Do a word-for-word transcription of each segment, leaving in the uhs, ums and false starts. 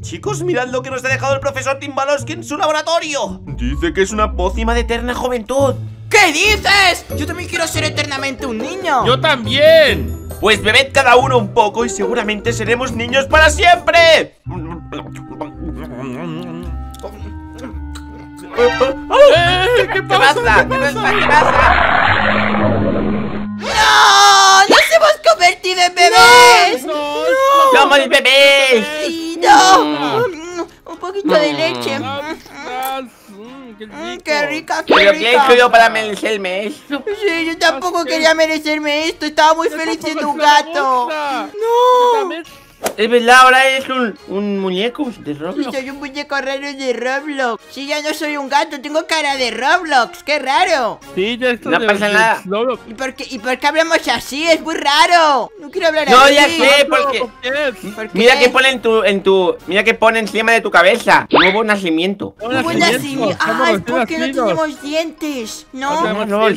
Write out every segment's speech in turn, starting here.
Chicos, mirad lo que nos ha dejado el profesor Timbalosky en su laboratorio. Dice que es una pócima de eterna juventud. ¿Qué dices? Yo también quiero ser eternamente un niño. Yo también. Pues bebed cada uno un poco y seguramente seremos niños para siempre. ¿Qué, ¿Qué pasa? pasa? ¿Qué pasa? ¿Qué pasa? ¡No! ¡Nos hemos convertido en bebés! ¡No! no, no, no. ¡Somos bebés! Sí, no. ¡No! Un poquito de leche. ¡Qué rico! ¡Qué rica, qué Pero rica! ¿Qué he yo para merecerme esto? Sí, yo tampoco ¿Qué? quería merecerme esto. Estaba muy yo feliz siendo un gato. ¡No! Es verdad, ahora eres un, un muñeco de Roblox. Sí, soy un muñeco raro de Roblox. Sí, ya no soy un gato, tengo cara de Roblox. ¡Qué raro! Sí, ya esto no pasa nada. ¿Y por, qué, ¿Y por qué hablamos así? ¡Es muy raro! No quiero hablar no, así. No, ya sé, porque... ¿Por ¿Por mira que pone en tu, en tu... Mira que pone encima de tu cabeza. Nuevo nacimiento. Nuevo nacimiento. Ah, es porque no tenemos dientes. No, no, no, no.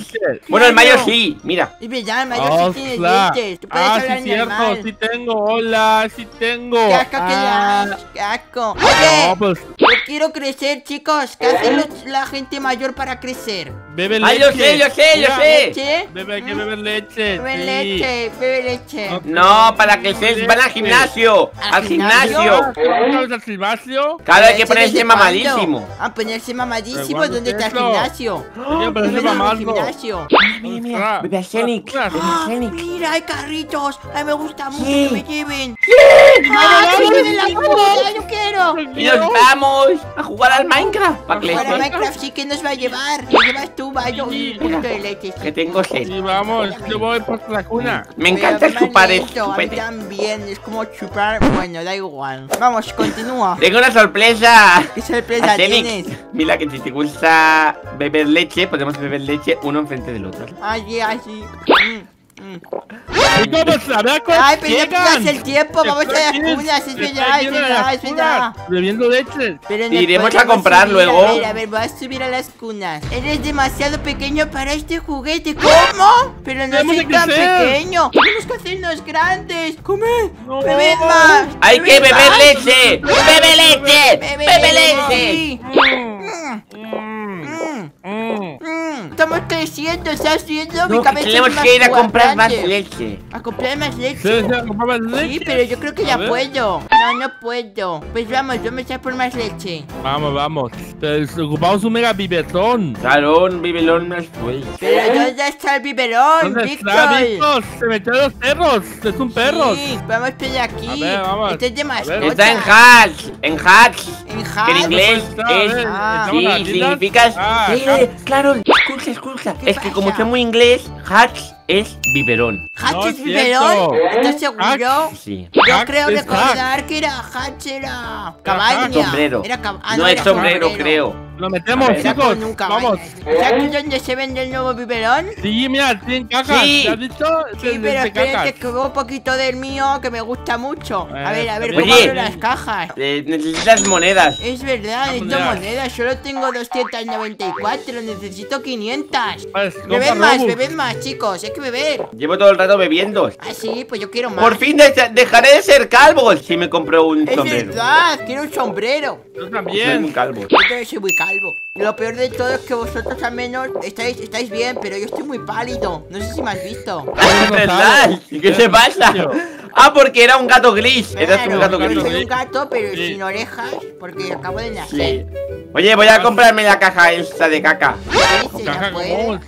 Bueno, el mayor sí, mira. Es verdad, el mayor sí tiene dientes. Tú puedes hablar normal. Ah, sí, cierto, sí tengo, hola. Sí tengo. ¡Qué asco, ah. qué asco! Oye, no, pues. Yo quiero crecer, chicos. ¿Qué hace los, la gente mayor para crecer? Bebe leche. ¡Ay, yo sé, yo sé, yo sé! ¿Leche? Bebe, hay que beber leche. Bebe sí. leche, bebe leche. No, para crecer, van al gimnasio. ¿Al, al gimnasio? ¿Vamos al gimnasio? Claro, hay que ponerse mamadísimo. Ah, ponerse mamadísimo. ¿Dónde está el gimnasio? No, ponerse mamadísimo. Mira, mira, mira. Bebe Acenix. Ah, mira, hay carritos. Ay, me gusta mucho que me lleven. ¡Ah, que me den la comida! ¡Yo quiero! Y nos vamos a jugar al Minecraft. Para jugar al Minecraft sí que nos va a llevar. ¿Qué llevas tú, Bayo? Un punto de leche. Que tengo sed. Sí, vamos, yo voy por la cuna. Me encanta chupar esto. A mí también, es como chupar. Bueno, da igual. Vamos, continúa. Tengo una sorpresa. ¿Qué sorpresa tienes? Mira, que si te gusta beber leche, podemos beber leche uno enfrente del otro. Así, así. Ay, pero no hace el tiempo, vamos a las cunas, es verdad, es verdad, es verdad. Bebiendo leche. Iremos a comprar luego. A ver, a ver, voy a subir a las cunas. Eres demasiado pequeño para este juguete. ¿Cómo? Pero no soy tan pequeño. Tenemos que hacernos grandes. Come, bebed más. Hay que beber leche. Bebe leche. Bebe leche. Estamos creciendo, está haciendo mi cabeza. Tenemos que ir a comprar más leche. ¿A comprar más leche? Sí, pero yo creo que ya puedo. No, no puedo. Pues vamos, vamos a por más leche. Vamos, vamos. Ocupamos un mega biberón. Claro, un biberón más fuerte. Pero ¿dónde está el biberón, Víctor? Se metió a los perros. Es un perro. Sí, vamos por aquí. Este es de mascota. Está en Hatch. En Hatch. En Hatch. En inglés es... Sí, significa... Sí, claro. Escucha, escucha. Es que como está muy inglés, Hatch es biberón. ¿Hatch no, es biberón? ¿Estás seguro? Sí. Yo Hatch creo recordar Hatch. que era Hatch, era cabaña. Sombrero. Era cab ah, no, no era es sombrero, sombrero, creo. Lo metemos, ver, chicos. Nunca, vamos. ¿Sabes dónde se vende el nuevo biberón? Sí, mira, tiene caca. Sí, ¿te has dicho? Sí, sí, pero espera que cojo un poquito del mío que me gusta mucho. Eh, a ver, a ver, ¿cómo abro las cajas? Eh, necesitas monedas. Es verdad, necesito monedas. Solo tengo doscientas noventa y cuatro, necesito quinientas. Pues, beben más, Robux. beben más, chicos. Hay que beber. Llevo todo el rato bebiendo. Ah, sí, pues yo quiero más. Por fin de dejaré de ser calvo si me compro un es sombrero. Es verdad, quiero un sombrero. Yo también. Soy un calvo. Yo soy muy calvo. Algo. Lo peor de todo es que vosotros al menos estáis, estáis bien, pero yo estoy muy pálido. No sé si me has visto. Es verdad. ¿Qué se pasa? Ah, porque era un gato gris. Claro, era un gato gris. Soy un gato, pero sí, sin orejas, porque acabo de nacer. Sí. Oye, voy a comprarme la caja esa de caca. Sí, caja puede.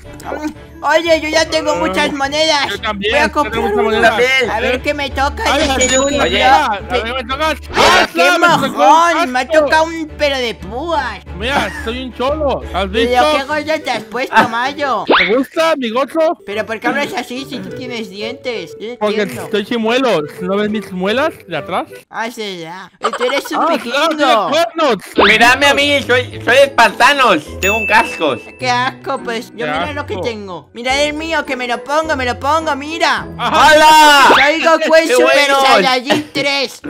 Oye, yo ya tengo muchas monedas. Yo también. Voy a comprar una moneda. A ver qué me toca. Ay, este sí, oye, oye, a ver qué me tocas. ¡Ah, qué mojón! Me ha tocado un pelo de púas. Mira, soy un cholo. ¿Has visto? Pero qué gordo te has puesto, Mayo. ¿Te gusta mi gozo? Pero ¿por qué hablas así si tú tienes dientes? Porque estoy chimuelo. ¿No ves mis muelas de atrás? Ah, sí, ya. Tú eres un pequeño. Mírame a mí, soy, soy espartanos. Tengo un casco. Qué asco, pues. Yo mira lo que tengo. Mira el mío, que me lo pongo, me lo pongo, mira. ¡Hala! Soy Goku en Super Saiyajin tres.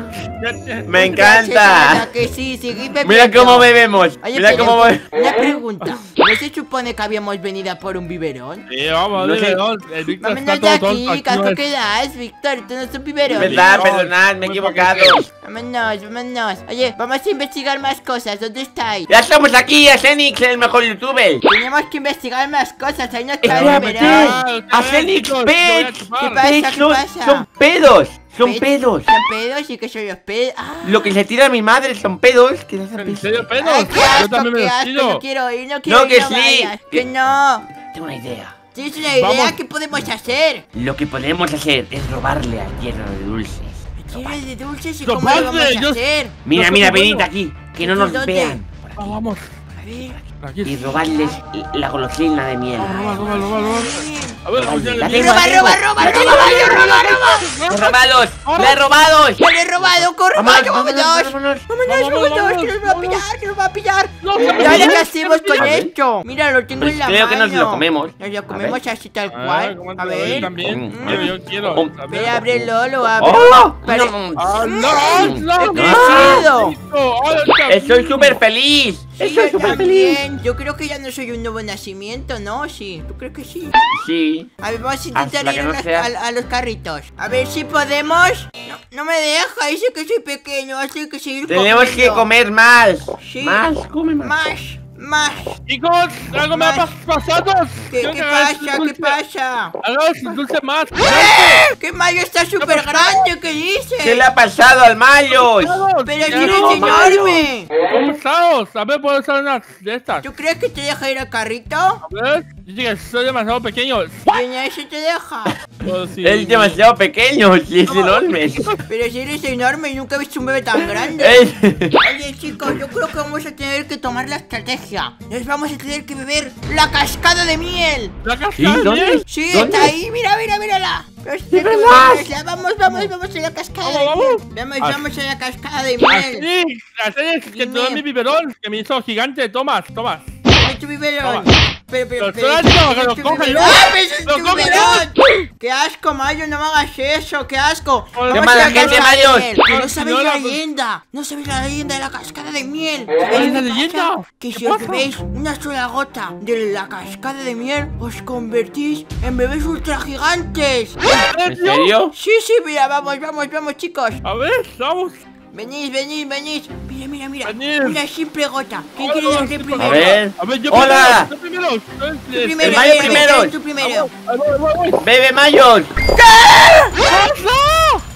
Me encanta. Que sí, seguí bebiendo. Mira cómo bebemos. Oye, mira cómo bebemos. Una pregunta. ¿No se supone que habíamos venido a por un biberón? Sí, vamos, no biberón. El Víctor está todo tonto. Vámonos de aquí, ¿qué quedas, Víctor? Tú no es un biberón. Verdad, perdonad, me he equivocado. Vámonos, vámonos. Oye, vamos a investigar más cosas. ¿Dónde estáis? Ya estamos aquí, Acenix, el mejor youtuber. Tenemos que investigar más cosas. Ahí no está el biberón. Acenix, ven. ¿Qué pasa? ¿Qué pasa? Son pedos. Son pedos. Son pedos y que son los pedos. Ah. Lo que se tira a mi madre son pedos. ¿Qué ¿En serio pedos? Ay, qué asco, yo también me qué asco, no quiero ir, no quiero no, ir. No, que no sí. Vayas, que... que no. Tengo una idea. ¿Tienes una idea? Vamos. ¿Qué podemos hacer? Lo que podemos hacer es robarle al hierro de dulces. ¿Hierro de dulces? ¿Y cómo lo vamos a yo... hacer? Mira, mira, venid aquí. Que no nos ¿dónde? Vean. Por aquí. Vamos. A ver. Y robarles la golosina de miel. Roba, roba, roba, roba. A ver, roba, roba, roba, roba, roba, robados, le robados. Le he robado, corre, vámonos, vámonos, vámonos, que nos va a pillar, que nos va a pillar. ¿Y ahora qué hacemos con esto? Mira, lo tengo en la mano. Creo que nos lo comemos. Nos lo comemos así tal cual. A ver. Yo quiero. Ve, ábrelo, lo abro. ¡He crecido! Estoy súper feliz. Estoy súper feliz. Yo creo que ya no soy un nuevo nacimiento, ¿no? Sí, ¿tú crees que sí? Sí. A ver, vamos a intentar ir no a, a, a los carritos. A ver si podemos. No, no me deja, dice que soy pequeño, así que seguir tenemos comiendo. Que comer más. Sí. Más, come más. Más, más. Chicos, algo más. Me ha pasado. ¿Qué, ¿Qué, ¿qué pasa? ¿Qué pasa? Algo dulce más. ¡Eh! ¡Qué Mayo está súper grande! ¿Qué dice? ¿Qué le ha pasado al Mayo? Pero si no es enorme. ¿Cómo estás? A ver, puedo usar unas de estas. ¿Tú crees que te deja ir al carrito? A ver, que soy demasiado pequeño. ¿Quién ese te deja? Oh, sí. Es demasiado pequeño, si es enorme. Pero si eres enorme y nunca he visto un bebé tan grande. Oye, chicos, yo creo que vamos a tener que tomar la estrategia. Nos vamos a tener que beber la cascada de miel. ¿La cascada de miel? Sí, ¿dónde? Está ahí, mira, mira, mírala. Vamos, vamos, vamos a la cascada de miel. Vamos, vamos a la cascada de miel. Así, que te doy mi biberón, que me hizo gigante. Tomas, tomas. Tu biberón. Pero, pero, pero, pero, pero, pero, ¡qué asco, Mayo! ¡No me hagas eso! ¡Qué asco! ¡Qué mala gente, Mayo! ¡No sabéis la leyenda! ¡No sabéis la leyenda de la cascada de miel! ¿Cuál es la leyenda? Que si os bebéis una sola gota de la cascada de miel, os convertís en bebés ultra gigantes. ¿En serio? Sí, sí, mira, vamos, vamos, vamos, chicos. A ver, vamos. Venís, venís, venís. Mira, mira, mira. Venid. Una simple gota. ¿Quién quiere decir primero? A ver. A ver, yo hola. Primero. Yo primero. Tú primero. El Mayo primero. Tú primero. Bebe, Mayo. ¿Qué?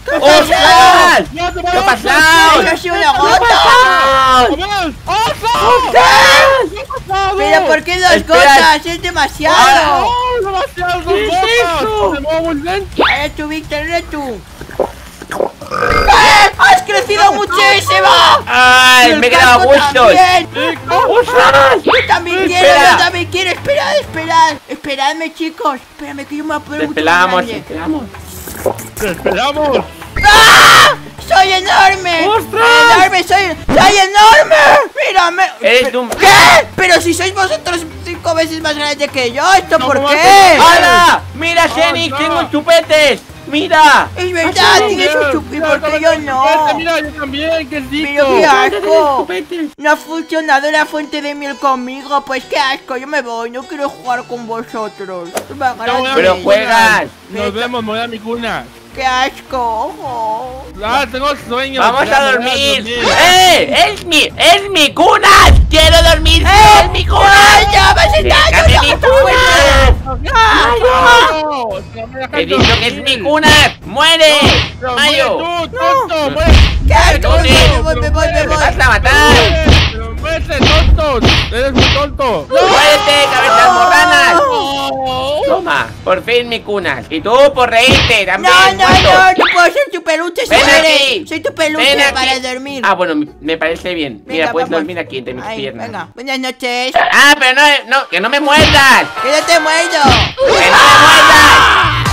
¿Qué pasa? ¿Qué ha pasado? ¿Qué ha sido una gota? ¡Oso! Pero ¿por qué dos gotas? Es demasiado. ¡No, demasiado! ¡Dos gotas! ¡Se mueve muy lento! ¡Eres tú, Víctor! ¡Eres tú! ¡Eh! ¡Has crecido muchísimo! ¡Ay! ¡Me he quedado a gusto! ¡Yo también quiero! ¡Yo también quiero! ¡Esperad! ¡Esperad! ¡Esperadme, chicos! ¡Espérame que yo me voy a poner mucho más grande! ¡Te esperamos! ¡Te esperamos! ¡Ah! ¡Soy enorme! ¡Ostras! ¡Soy enorme! ¡Soy, soy enorme! ¡Mírame! ¡Eres un... ¿Qué? ¡Pero si sois vosotros cinco veces más grandes que yo! ¿Esto no, por no, qué? ¡Hala! ¡Mira, Xenix! Oh, no. ¡Tengo chupetes! ¡Mira! ¡Es verdad! ¡Tienes un chupete! ¡Porque yo no! ¡Mira, yo también! ¡Qué lindo! ¡Pero qué asco! ¡No ha funcionado la fuente de miel conmigo! ¡Pues qué asco! ¡Yo me voy! ¡No quiero jugar con vosotros! ¡Pero juegas! ¡Nos vemos! ¡Me voy a mi cuna! ¡Qué asco! Oh. Ah, tengo sueño. ¡Vamos a dormir! dormir. ¡Eh! ¡Es mi, es mi cuna! ¡Quiero dormir! ¡Eh! ¡Es mi cuna! ¡Ya vas a estar! ¡Ya mi cuna! ¡Ay, no! ¡He dicho que es mi cuna! ¡Muere! No, ¡Mayo! Muere tú, tonto, no. ¡Qué asco! ¡Me voy, me voy, me voy! ¡Me vas a matar! ¡Muérete, tonto! ¡Eres muy tonto! ¡No! ¡Muérete, cabezas morranas! ¡Oh! Toma, por fin mi cuna. Y tú, por reírte, también. ¡No, no, ¿cuánto? No! ¡No puedo ser tu peluche! ¡Ven aquí! ¡Soy tu peluche para dormir! Ah, bueno, me parece bien. Venga, mira, puedes vamos. Dormir aquí entre mis ay, piernas. Venga, buenas noches. ¡Ah, pero no, no! ¡Que no me muerdas! ¡Que no te muerdo! ¡Que no me muerdas!